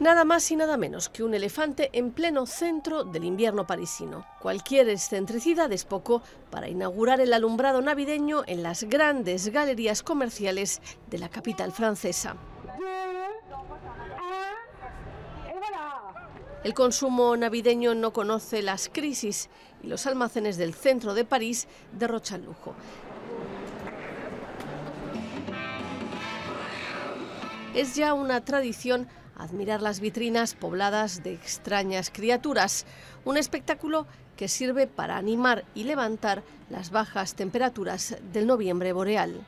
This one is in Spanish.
Nada más y nada menos que un elefante en pleno centro del invierno parisino. Cualquier excentricidad es poco para inaugurar el alumbrado navideño en las grandes galerías comerciales de la capital francesa. El consumo navideño no conoce las crisis y los almacenes del centro de París derrochan lujo. Es ya una tradición admirar las vitrinas pobladas de extrañas criaturas, un espectáculo que sirve para animar y levantar las bajas temperaturas del noviembre boreal.